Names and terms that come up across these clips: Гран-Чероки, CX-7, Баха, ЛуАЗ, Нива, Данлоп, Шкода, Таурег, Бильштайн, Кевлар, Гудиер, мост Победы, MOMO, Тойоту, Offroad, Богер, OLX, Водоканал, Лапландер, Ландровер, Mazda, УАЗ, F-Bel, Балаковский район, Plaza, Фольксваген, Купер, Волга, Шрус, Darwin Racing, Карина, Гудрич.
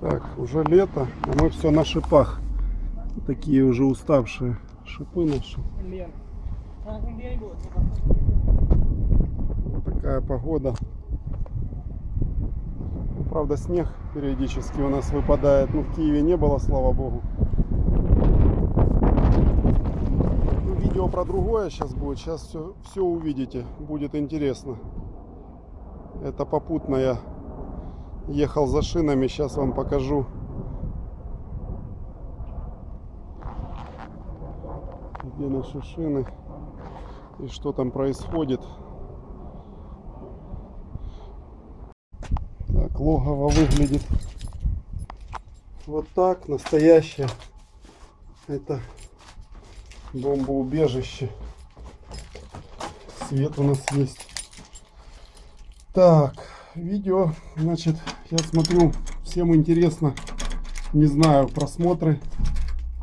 Так, уже лето, а мы все на шипах. Такие уже уставшие шипы наши. Такая погода. Правда, снег периодически у нас выпадает, но в Киеве не было, слава богу. Ну, видео про другое сейчас будет, сейчас все увидите, будет интересно. Это попутно я ехал за шинами, сейчас вам покажу. Где наши шины и что там происходит. Так, логово выглядит вот так, настоящее. Это бомбоубежище. Свет у нас есть. Так, видео, значит, я смотрю, всем интересно, не знаю, просмотры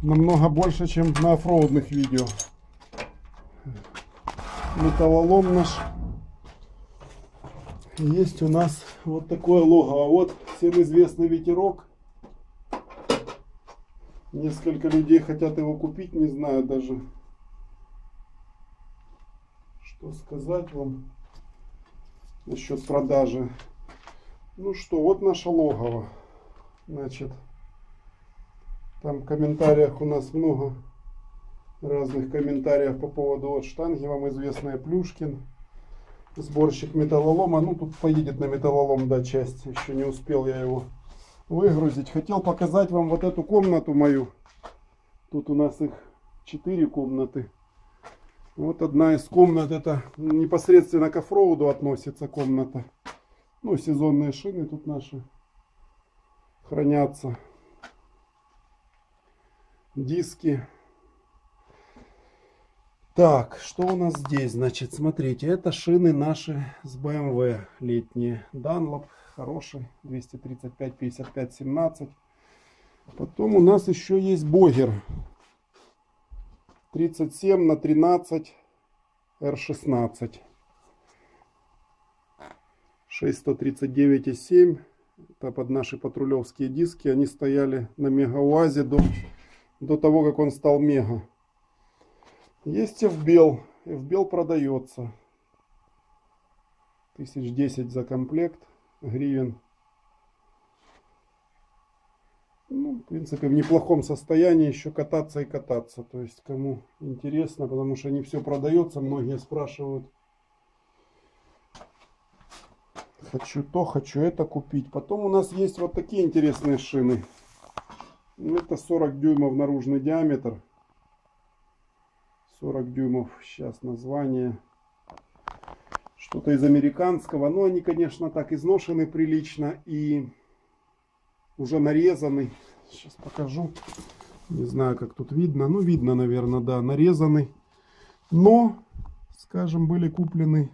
намного больше, чем на оффроудных видео. Металлолом наш. Есть у нас вот такое логово. Вот всем известный ветерок. Несколько людей хотят его купить, не знаю даже, что сказать вам насчет продажи. Ну что, вот наше логово. Значит, там в комментариях у нас много разных комментариев по поводу вот штанги. Вам известная Плюшкин, сборщик металлолома. Ну, тут поедет на металлолом, да, часть. Еще не успел я его выгрузить. Хотел показать вам вот эту комнату мою. Тут у нас их 4 комнаты. Вот одна из комнат, это непосредственно к оффроуду относится комната. Ну, сезонные шины тут наши хранятся. Диски. Так, что у нас здесь? Значит, смотрите, это шины наши с BMW летние. Данлоп хороший, 235, 55, 17. Потом у нас еще есть Богер 37/13 R16. 639,7. Это под наши патрулевские диски. Они стояли на мега УАЗе до того, как он стал мега. Есть F-Bel. F-Bel продается. 1010 за комплект гривен. Ну, в принципе, в неплохом состоянии. Еще кататься и кататься. То есть, кому интересно, потому что не все продается. Многие спрашивают. Хочу то, хочу это купить. Потом у нас есть вот такие интересные шины. Это 40 дюймов наружный диаметр. 40 дюймов, сейчас название, что-то из американского, но они, конечно, так изношены прилично и уже нарезаны. Сейчас покажу, не знаю, как тут видно, ну видно, наверное, да, нарезаны, но, скажем, были куплены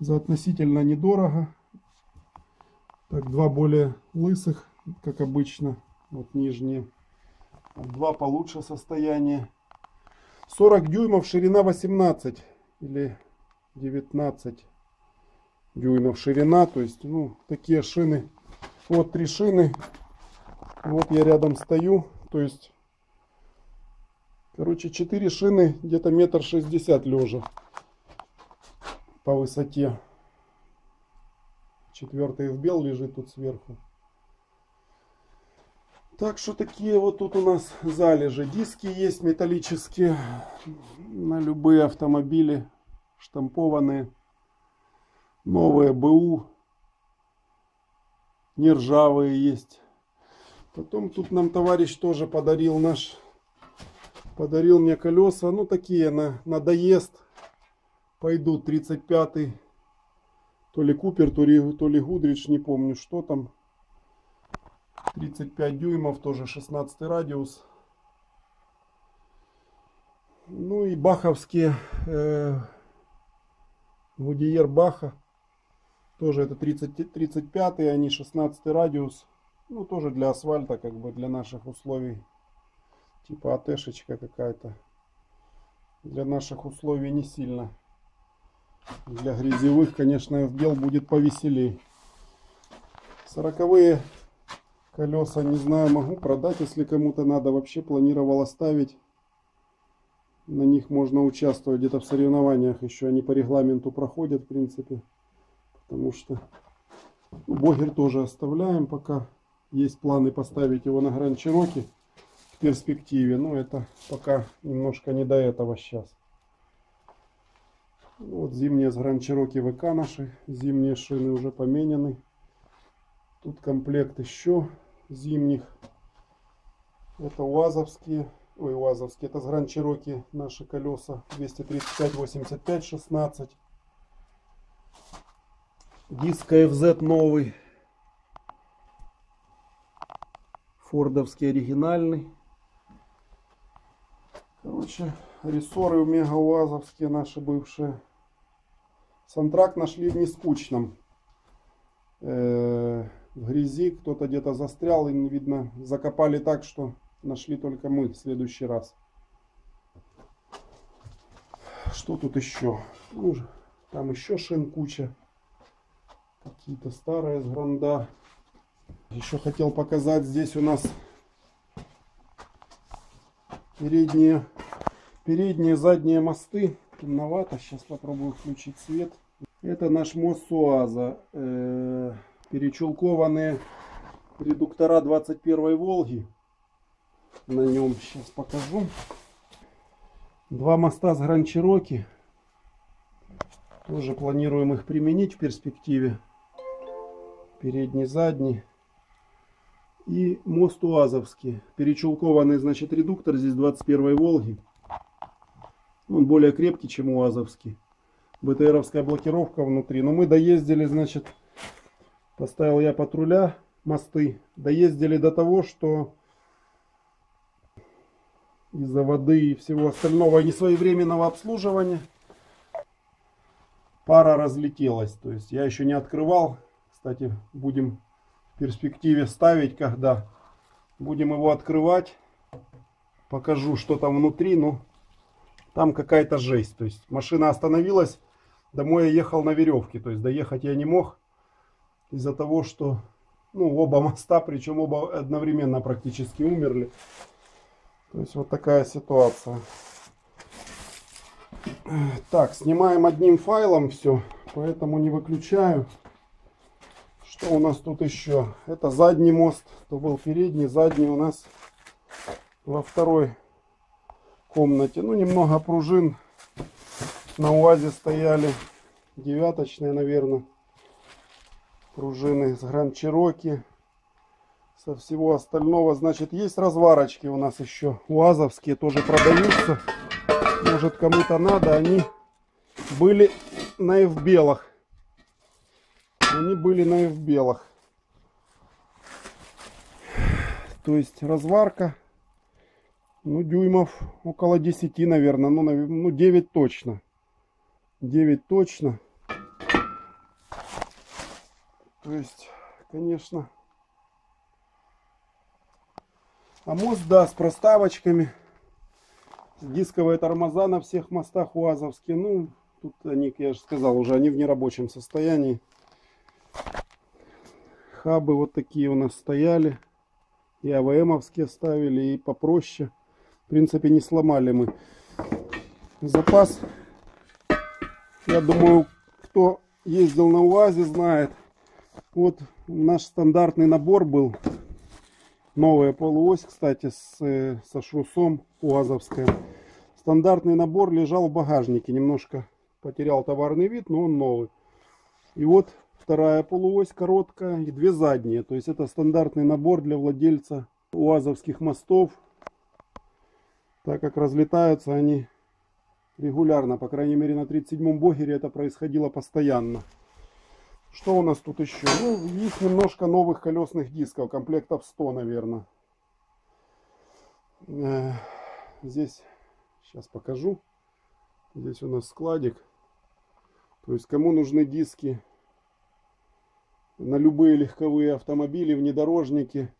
за относительно недорого. Так, два более лысых, как обычно, вот нижние, два получше состояния. 40 дюймов, ширина 18 или 19 дюймов ширина. То есть, ну, такие шины. Вот три шины. Вот я рядом стою. То есть, короче, 4 шины, где-то 1,60 м лежа по высоте. 4-й F-Bel лежит тут сверху. Так что такие вот тут у нас залежи. Диски есть металлические на любые автомобили, штампованные, новые БУ, нержавые есть. Потом тут нам товарищ тоже подарил подарил мне колеса, ну такие на доезд пойдут, 35-й, то ли Купер, то ли Гудрич, не помню, что там. 35 дюймов, тоже 16 радиус. Ну и баховские Гудиер Баха. Тоже это 35, они 16 радиус. Ну тоже для асфальта, как бы для наших условий. Типа АТ-шечка какая-то. Для наших условий не сильно. Для грязевых, конечно, F-Bel будет повеселее. 40-е Колеса, не знаю, могу продать, если кому-то надо. Вообще планировал оставить. На них можно участвовать где-то в соревнованиях. Еще они по регламенту проходят, в принципе. Потому что... Ну, Богер тоже оставляем пока. Есть планы поставить его на Гран-Чероки в перспективе. Но это пока немножко не до этого сейчас. Вот зимние с Гран-Чероки ВК наши. Зимние шины уже поменены. Тут комплект еще зимних. Это УАЗовские. Ой, УАЗовские. Это с Гран-Чероки наши колеса. 235, 85, 16. Диск FZ новый. Фордовский оригинальный. Короче, рессоры у мега УАЗовские наши бывшие. Сантрак нашли в нескучном. В грязи кто-то где-то застрял, и не видно, закопали так, что нашли только мы в следующий раз. Что тут еще? Ну, там еще шин куча, какие-то старые с Гранда. Еще хотел показать, здесь у нас передние задние мосты. Темновато, сейчас попробую включить свет. Это наш мост с УАЗа. Перечелкованные редуктора 21-й Волги. На нем сейчас покажу. Два моста с Гран-Чероки. Тоже планируем их применить в перспективе. Передний, задний. И мост УАЗовский. Перечелкованный, значит, редуктор здесь 21-й Волги. Он более крепкий, чем УАЗовский. БТРовская блокировка внутри. Но мы доездили, значит, поставил я патруля, мосты. Доездили до того, что из-за воды и всего остального несвоевременного обслуживания пара разлетелась. То есть я еще не открывал. Кстати, будем в перспективе ставить, когда будем его открывать. Покажу, что там внутри. Ну, там какая-то жесть. То есть машина остановилась. Домой я ехал на веревке, то есть доехать я не мог из-за того, что оба моста, причем оба одновременно практически умерли. То есть вот такая ситуация. Так, снимаем одним файлом все, поэтому не выключаю. Что у нас тут еще? Это задний мост, то был передний, задний у нас во второй комнате. Ну, немного пружин на УАЗе стояли, девяточные, наверное. Пружины с Гран-Чероки, со всего остального. Значит, есть разварочки у нас еще УАЗовские, тоже продаются. Может, кому-то надо. Они были на F-Белах. То есть разварка, ну, дюймов около 10, наверное. Ну, 9 точно. 9 точно. То есть, конечно. А мост, да, с проставочками. Дисковые тормоза на всех мостах УАЗовские. Ну, тут они, я же сказал, уже они в нерабочем состоянии. Хабы вот такие у нас стояли. И АВМовские ставили, и попроще. В принципе, не сломали мы. Запас. Я думаю, кто ездил на УАЗе, знает. Вот наш стандартный набор был. Новая полуось, кстати, со шрусом УАЗовская. Стандартный набор лежал в багажнике. Немножко потерял товарный вид, но он новый. И вот вторая полуось короткая и две задние. То есть это стандартный набор для владельца УАЗовских мостов. Так как разлетаются они регулярно. По крайней мере, на 37-м Богере это происходило постоянно. Что у нас тут еще? Ну, есть немножко новых колесных дисков, комплектов 100, наверное. Здесь, сейчас покажу. Здесь у нас складик. То есть, кому нужны диски на любые легковые автомобили, внедорожники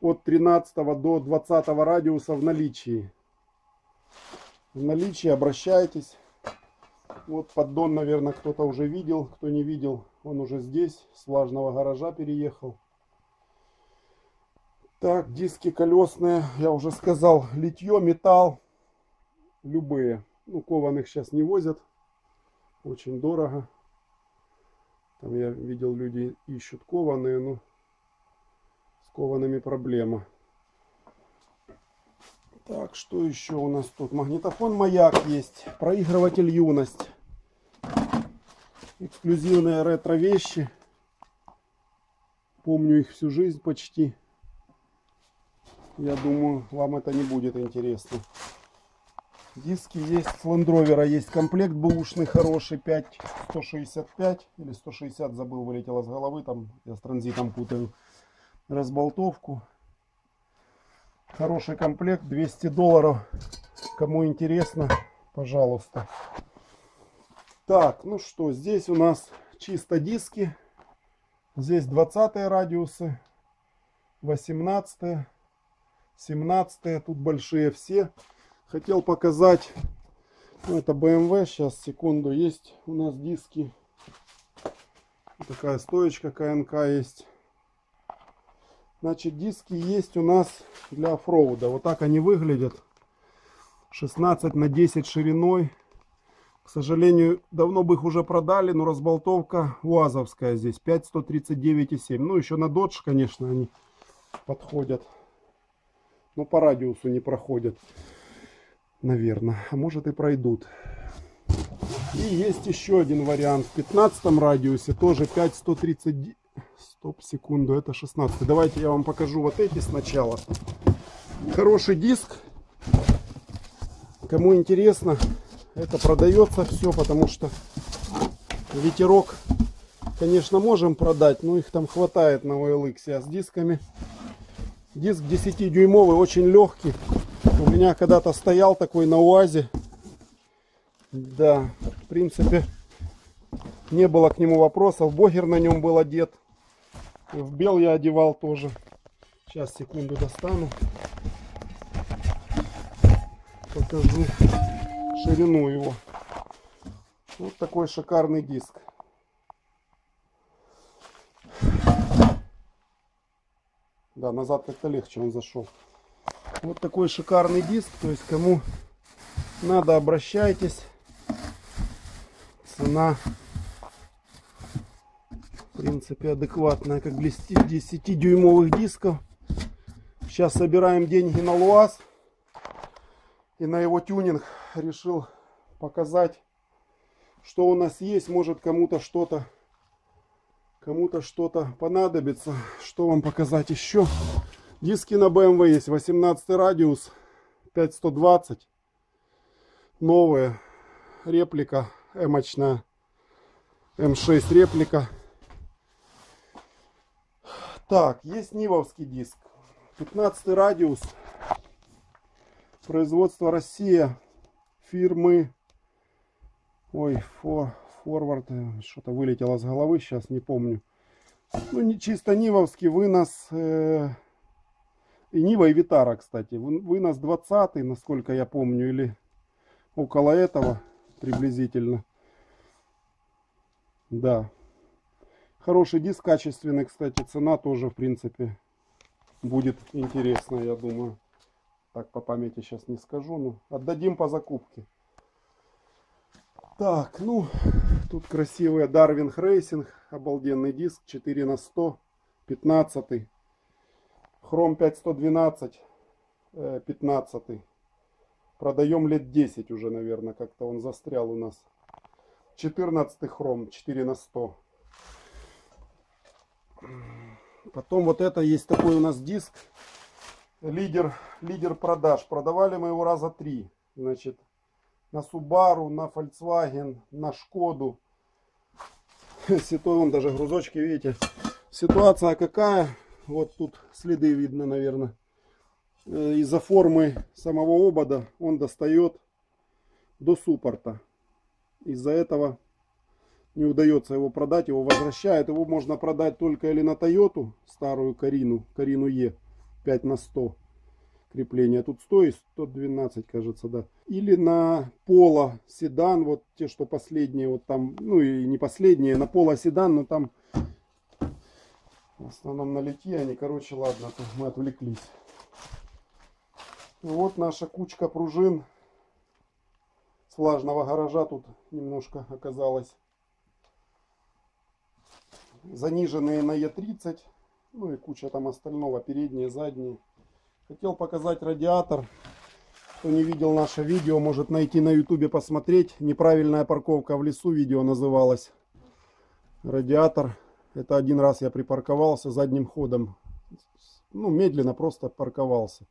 от 13 до 20 радиуса в наличии. Обращайтесь. Вот поддон, наверное, кто-то уже видел. Кто не видел, он уже здесь, с влажного гаража переехал. Так, диски колесные, я уже сказал, литье, металл, любые. Ну, кованых сейчас не возят, очень дорого. Там я видел, люди ищут кованые, но с коваными проблема. Так, что еще у нас тут? Магнитофон «Маяк» есть, проигрыватель «Юность». Эксклюзивные ретро вещи. Помню их всю жизнь почти. Я думаю, вам это не будет интересно. Диски есть, с Ландровера есть комплект бэушный хороший, 5165 или 160, забыл, вылетело с головы, там я с транзитом путаю разболтовку. Хороший комплект, $200, кому интересно, пожалуйста. Так, ну что, здесь у нас чисто диски, здесь 20-е радиусы, 18-е, 17-е, тут большие все. Хотел показать, ну, это BMW, сейчас, секунду, есть у нас диски. Вот такая стоечка КНК есть. Значит, диски есть у нас для оффроуда. Вот так они выглядят. 16×10 шириной. К сожалению, давно бы их уже продали, но разболтовка УАЗовская здесь. 5139,7. Ну, еще на Dodge, конечно, они подходят. Но по радиусу не проходят. Наверное, а может и пройдут. И есть еще один вариант в 15 радиусе, тоже 5130. Стоп, секунду, это 16. Давайте я вам покажу вот эти сначала. Хороший диск, кому интересно, это продается все, потому что ветерок, конечно, можем продать, но их там хватает на OLX. А с дисками, диск 10-дюймовый, очень легкий. У меня когда-то стоял такой на УАЗе. Да, в принципе, не было к нему вопросов. Богер на нем был одет. F-Bel я одевал тоже. Сейчас, секунду, достану. Покажу ширину его. Вот такой шикарный диск. Да, назад как-то легче он зашел. Вот такой шикарный диск, то есть кому надо, обращайтесь. Цена, в принципе, адекватная, как для 10-дюймовых дисков. Сейчас собираем деньги на УАЗ и на его тюнинг. Решил показать, что у нас есть. Может, кому-то что-то понадобится. Что вам показать еще? Диски на BMW есть, 18 радиус, 5120, новые, реплика, эмочная, М6 реплика. Так, есть нивовский диск, 15 радиус, производство Россия, фирмы, ой, форвард, что-то вылетело с головы, сейчас не помню. Ну, не чисто нивовский вынос. И Нива, и Витара, кстати. Вынос 20-й, насколько я помню, или около этого приблизительно. Да. Хороший диск, качественный, кстати. Цена тоже, в принципе, будет интересная, я думаю. Так, по памяти сейчас не скажу, но отдадим по закупке. Так, ну, тут красивые Darwin Racing. Обалденный диск, 4×100, 15-й. Хром 5112, 15. Продаем лет 10 уже, наверное, как-то он застрял у нас. 14 хром, 4×100. Потом вот это есть такой у нас диск. Лидер продаж. Продавали мы его раза 3. Значит, на Субару, на Фольксваген, на Шкоду. Вон даже грузочки, видите. Ситуация какая? Вот тут следы видно, наверное. Из-за формы самого обода он достает до суппорта. Из-за этого не удается его продать, его возвращают. Его можно продать только или на Тойоту, старую Карину, Карину Е, 5×100 крепление. Тут 100 и 112, кажется, да. Или на Поло седан, вот те, что последние, вот там, ну и не последние, на Поло седан, но там... В основном на литье они, короче, ладно, мы отвлеклись. Вот наша кучка пружин с влажного гаража тут немножко оказалось. Заниженные на Е30, ну и куча там остального, передние, задние. Хотел показать радиатор. Кто не видел наше видео, может найти на ютубе, посмотреть. Неправильная парковка в лесу, видео называлось. Радиатор. Это один раз я припарковался задним ходом. Ну, медленно просто парковался.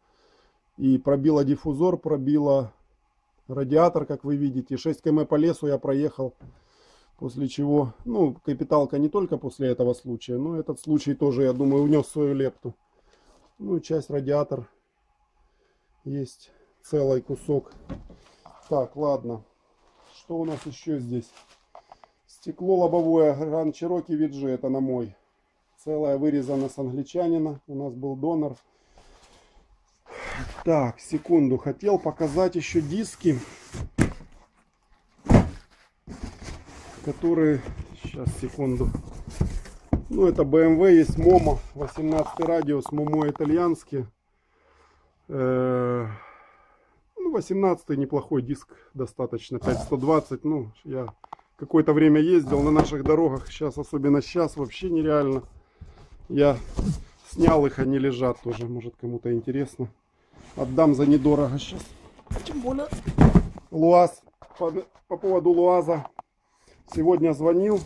И пробило диффузор, пробило радиатор, как вы видите. 6 км по лесу я проехал. После чего, ну, капиталка не только после этого случая, но этот случай тоже, я думаю, внес свою лепту. Ну, и часть радиатор есть, целый кусок. Так, ладно. Что у нас еще здесь? Стекло лобовое Гран-Чероки Виджи, это на мой. Целое вырезано с англичанина. У нас был донор. Так, секунду. Хотел показать еще диски, которые... Сейчас, секунду. Ну, это BMW есть, MOMO. 18 радиус, MOMO итальянский. 18 неплохой диск, достаточно. 5120, ну, я... Какое-то время ездил на наших дорогах, сейчас, особенно сейчас, вообще нереально. Я снял их, они лежат тоже, может кому-то интересно. Отдам за недорого сейчас. Тем более УАЗ, по поводу УАЗа. Сегодня звонил,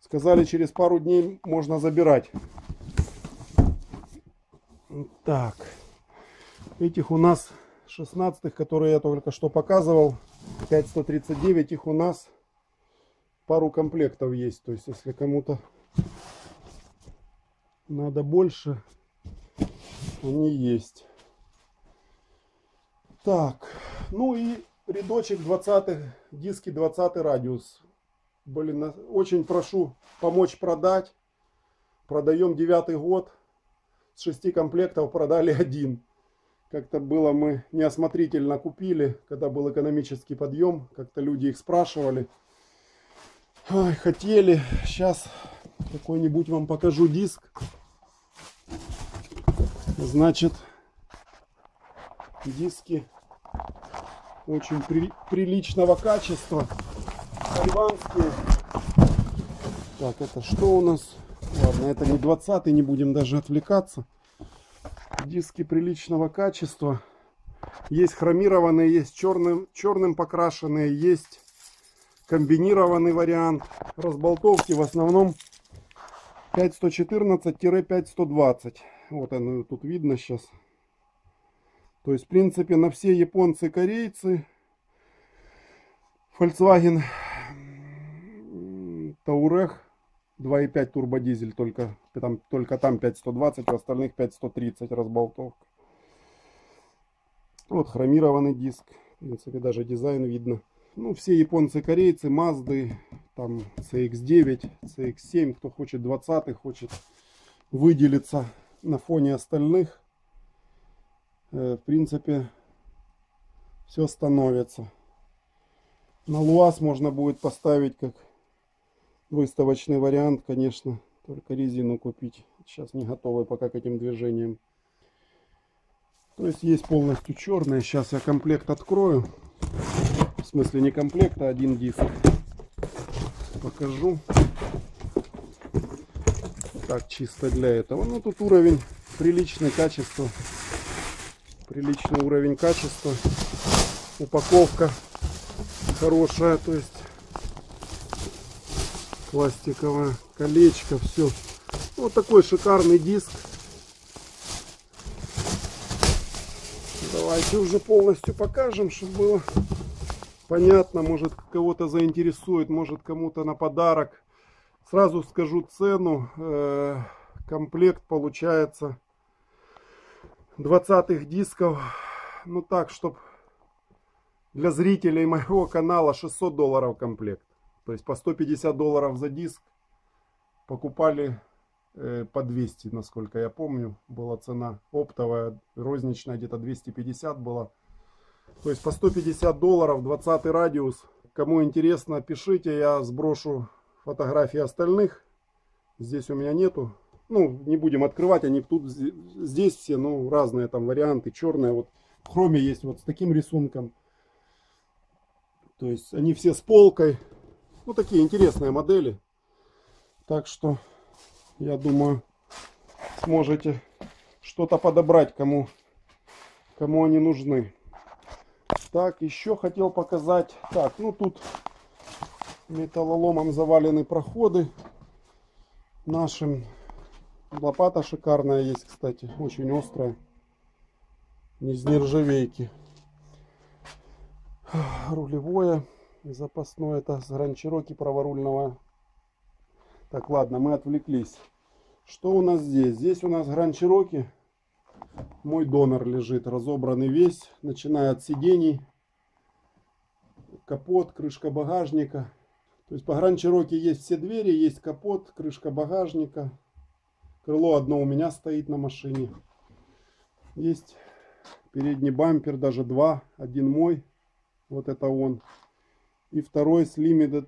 сказали, через пару дней можно забирать. Так, этих у нас 16-х, которые я только что показывал, 5139, их у нас... Пару комплектов есть, то есть если кому-то надо больше, они есть. Так, ну и рядочек 20-х, диски 20 радиус. Блин, очень прошу помочь продать. Продаем 9-й год. С 6 комплектов продали 1. Как-то было, мы неосмотрительно купили, когда был экономический подъем. Как-то люди их спрашивали. Ой, хотели. Сейчас какой-нибудь вам покажу диск. Значит, диски очень приличного качества. Тайванские. Так, это что у нас? Ладно, это не 20-й, не будем даже отвлекаться. Диски приличного качества. Есть хромированные, есть черным покрашенные, есть... Комбинированный вариант. Разболтовки в основном 5114-5120. Вот оно тут видно сейчас. То есть, в принципе, на все японцы, корейцы, Фольксваген, Таурег, 2.5 турбодизель, только там 5120, в остальных 5130 разболтовка. Вот хромированный диск. В принципе, даже дизайн видно. Ну, все японцы, корейцы, Mazda, там CX-9, CX-7, кто хочет 20-й, хочет выделиться на фоне остальных. В принципе, все становится. На ЛуАЗ можно будет поставить как выставочный вариант, конечно, только резину купить. Сейчас не готовы пока к этим движениям. То есть есть полностью черные. Сейчас я комплект открою. В смысле не комплект, а один диск. Покажу. Так, чисто для этого. Ну, тут уровень приличный, качество. Приличный уровень качества. Упаковка хорошая, то есть пластиковое колечко, все. Вот такой шикарный диск. Давайте уже полностью покажем, чтобы было... Понятно, может кого-то заинтересует, может кому-то на подарок. Сразу скажу цену. Комплект получается 20-х дисков. Ну так, чтобы для зрителей моего канала $600 комплект. То есть по $150 за диск покупали по 200, насколько я помню. Была цена оптовая, розничная где-то 250 была. То есть по $150, 20 радиус. Кому интересно, пишите, я сброшу фотографии остальных. Здесь у меня нету Ну, не будем открывать, они тут, здесь все, ну, разные там варианты. Черная, вот в хроме есть вот с таким рисунком. То есть они все с полкой. Ну, такие интересные модели. Так что, я думаю, сможете что-то подобрать, кому они нужны. Так, еще хотел показать. Так, ну тут металлоломом завалены проходы нашим. Лопата шикарная есть, кстати, очень острая, не из нержавейки. Рулевое запасное, это с Гран-Чероки праворульного. Так, ладно, мы отвлеклись. Что у нас здесь? Здесь у нас Гран-Чероки. Мой донор лежит, разобранный весь, начиная от сидений, капот, крышка багажника. То есть по Гран-Чероки есть все двери, есть капот, крышка багажника. Крыло одно у меня стоит на машине. Есть передний бампер, даже два. Один мой, вот это он. И второй с Limited,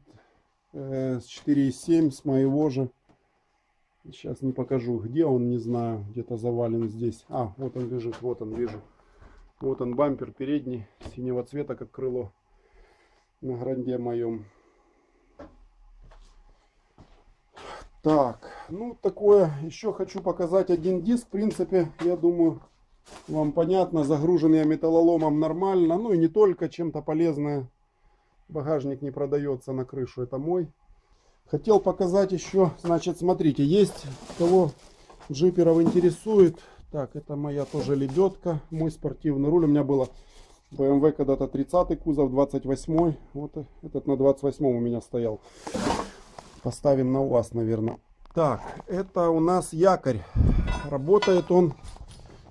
с 4.7, с моего же. Сейчас не покажу, где он, не знаю. Где-то завален здесь. А, вот он лежит, вот он, вижу. Вот он, бампер передний, синего цвета, как крыло. На гранде моем. Так, ну такое, еще хочу показать один диск, в принципе, я думаю, вам понятно, загружен я металлоломом нормально, ну и не только, чем-то полезное, багажник не продается на крышу, это мой. Хотел показать еще, значит, смотрите, есть, кого джиперов интересует, так, это моя тоже лебедка, мой спортивный руль, у меня было BMW когда-то 30-й кузов, 28-й, вот этот на 28-м у меня стоял. Поставим на УАЗ, наверное. Так, это у нас якорь. Работает он.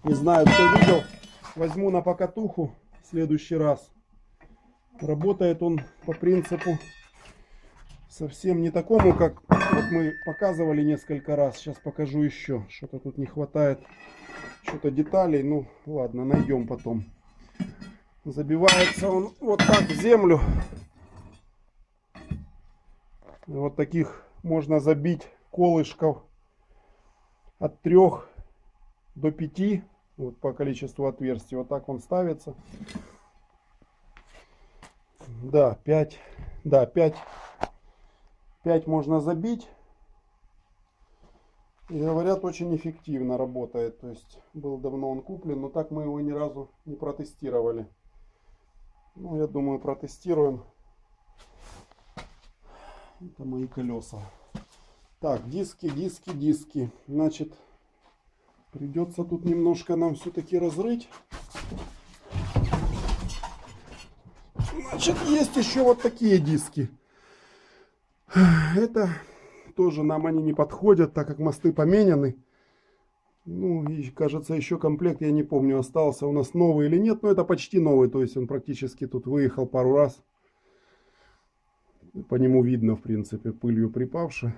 Не знаю, кто видел. Возьму на покатуху в следующий раз. Работает он по принципу совсем не такому, как вот мы показывали несколько раз. Сейчас покажу еще. Что-то тут не хватает. Что-то деталей. Ну, ладно, найдем потом. Забивается он вот так в землю. Вот таких можно забить колышков от 3 до 5, вот по количеству отверстий. Вот так он ставится. Да, 5. Да, 5. 5 можно забить. И говорят, очень эффективно работает. То есть был давно он куплен, но так мы его ни разу не протестировали. Ну, я думаю, протестируем. Это мои колеса. Так, диски. Значит, придется тут немножко нам все-таки разрыть. Значит, есть еще вот такие диски. Это тоже нам они не подходят, так как мосты поменяны. Ну, и кажется, еще комплект, я не помню, остался у нас новый или нет. Но это почти новый, то есть он практически тут выехал пару раз. По нему видно, в принципе, пылью припавши.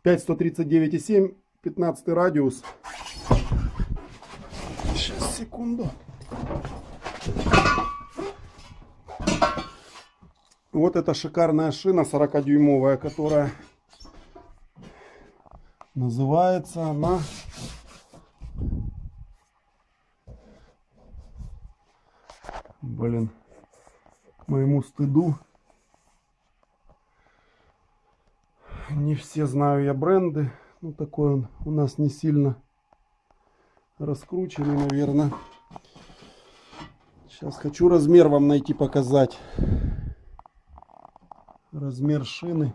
5, 139,7, 15 радиус. Сейчас, секунду. Вот эта шикарная шина 40-дюймовая, которая называется она... Блин, к моему стыду. Не все знаю я бренды. Ну, такой он у нас не сильно раскрученный, наверное. Сейчас хочу размер вам найти, показать. Размер шины.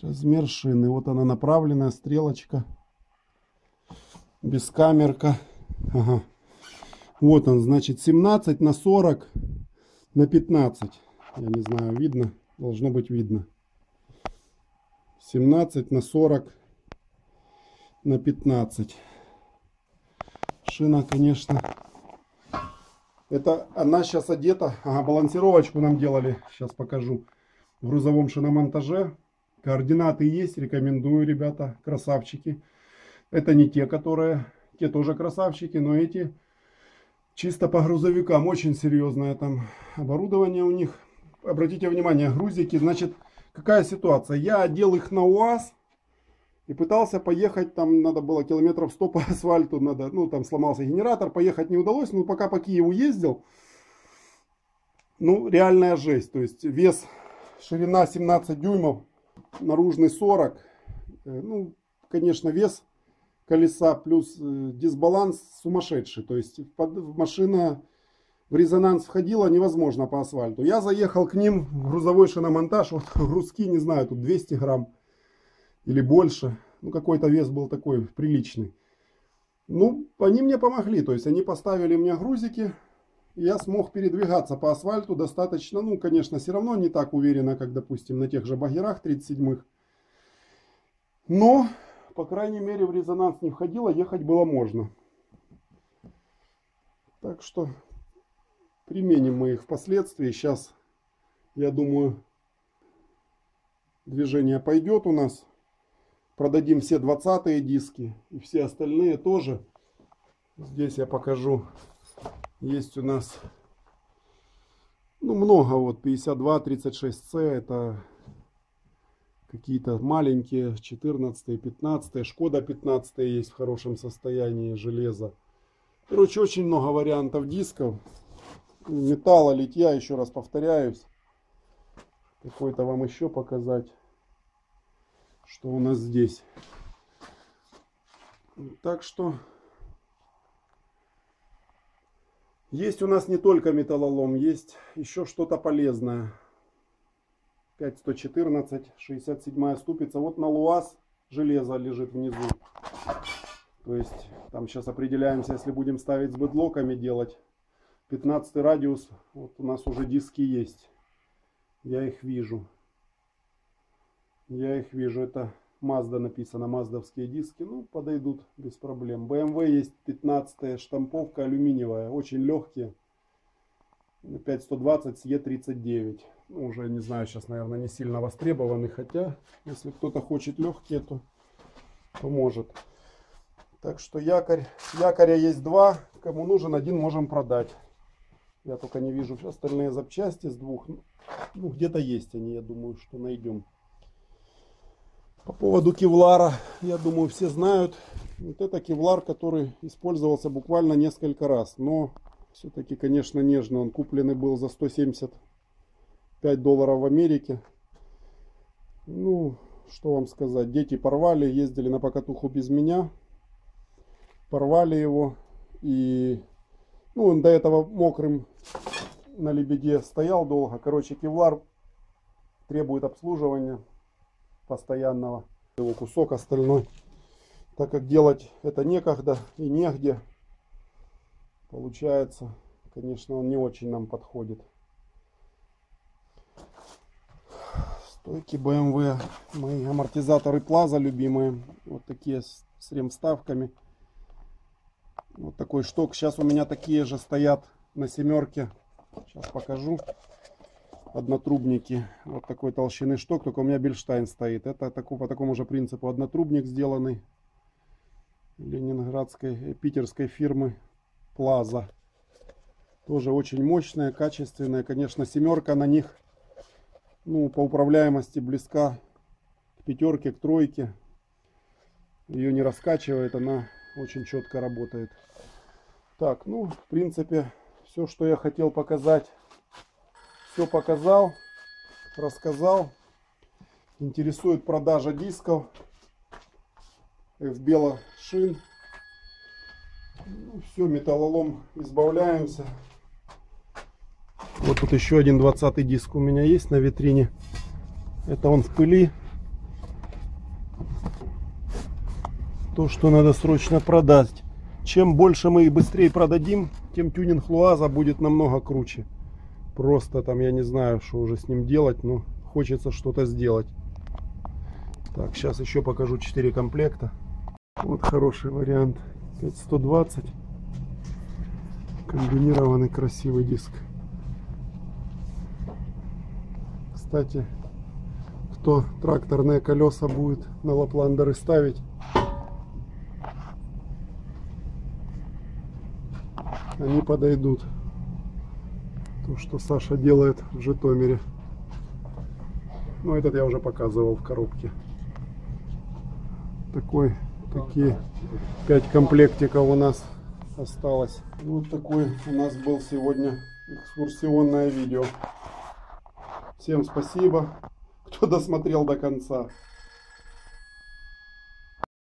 Размер шины. Вот она направленная, стрелочка. Бескамерка. Ага. Вот он, значит, 17 на 40 на 15. Я не знаю, видно? Должно быть видно. 17 на 40 на 15. Шина, конечно. Это она сейчас одета. Ага, балансировочку нам делали. Сейчас покажу. В грузовом шиномонтаже. Координаты есть. Рекомендую, ребята. Красавчики. Это не те, которые... Те тоже красавчики, но эти чисто по грузовикам. Очень серьезное там оборудование у них. Обратите внимание, грузики, значит... Какая ситуация? Я одел их на УАЗ, И пытался поехать, там надо было километров 100 по асфальту, надо, ну там сломался генератор, поехать не удалось, но пока по Киеву ездил, ну реальная жесть. То есть вес, ширина 17 дюймов, наружный 40, ну конечно вес колеса плюс дисбаланс сумасшедший. То есть машина в резонанс входила невозможно по асфальту. Я заехал к ним в грузовой шиномонтаж, вот грузки, не знаю, тут 200 грамм. Или больше. Ну, какой-то вес был такой приличный. Ну, они мне помогли. То есть, они поставили мне грузики. И я смог передвигаться по асфальту достаточно. Ну, конечно, все равно не так уверенно, как, допустим, на тех же Богерах 37-х. Но, по крайней мере, в резонанс не входило. Ехать было можно. Так что, применим мы их впоследствии. Сейчас, я думаю, движение пойдет у нас. Продадим все 20-е диски и все остальные тоже. Здесь я покажу. Есть у нас, ну, много, вот 52, 36C, это какие-то маленькие, 14-е, 15-е, Шкода 15-е есть в хорошем состоянии, железо. Короче, очень много вариантов дисков, металла, литья, еще раз повторяюсь. Какой-то вам еще показать. Что у нас здесь. Так что есть у нас не только металлолом, есть еще что-то полезное. 5114, 67 ступица. Вот на ЛуАЗ железо лежит внизу. То есть там сейчас определяемся, если будем ставить с бэдлоками делать. 15 радиус. Вот у нас уже диски есть. Я их вижу. Я их вижу, это Mazda написано, маздовские диски, ну, подойдут без проблем. BMW есть 15-я штамповка алюминиевая, очень легкие, 5120 Е39. Ну, уже, не знаю, сейчас, наверное, не сильно востребованы, хотя, если кто-то хочет легкие, то может. Так что якоря есть два, кому нужен один, можем продать. Я только не вижу остальные запчасти с двух, ну, где-то есть они, я думаю, что найдем. По поводу кевлара, я думаю, все знают. Вот это кевлар, который использовался буквально несколько раз. Но все-таки, конечно, нежно. Он купленный был за 175 долларов в Америке. Ну, что вам сказать. Дети порвали, ездили на покатуху без меня. Порвали его. И, ну, он до этого мокрым на лебеде стоял долго. Короче, кевлар требует обслуживания постоянного, его кусок остальной, так как делать это некогда и негде, получается, конечно, он не очень нам подходит. Стойки BMW, мои амортизаторы Plaza любимые, вот такие с ремставками, вот такой шток. Сейчас у меня такие же стоят на 7-ке, сейчас покажу. Однотрубники вот такой толщины шток, только у меня Бильштайн стоит. Это по такому же принципу однотрубник, сделанный ленинградской, питерской фирмы Plaza. Тоже очень мощная, качественная. Конечно, 7-ка на них, ну, по управляемости близка к 5-ке, к 3-ке. Ее не раскачивает, она очень четко работает. Так, ну, в принципе, все, что я хотел показать. Все показал, рассказал. Интересует продажа дисков F-Bel шин. Ну, все, металлолом избавляемся. Вот тут еще один 20-й диск у меня есть на витрине. Это он в пыли. То, что надо срочно продать. Чем больше мы и быстрее продадим, тем тюнинг ЛуАЗа будет намного круче. Просто там я не знаю, что уже с ним делать, но хочется что-то сделать. Так, сейчас еще покажу 4 комплекта. Вот хороший вариант. 5120. Комбинированный красивый диск. Кстати, кто тракторные колеса будет на лапландеры ставить, они подойдут. То, что Саша делает в Житомире. Ну, этот я уже показывал в коробке. такой, такие 5 комплектиков у нас осталось. Вот такой у нас был сегодня экскурсионное видео. Всем спасибо, кто досмотрел до конца.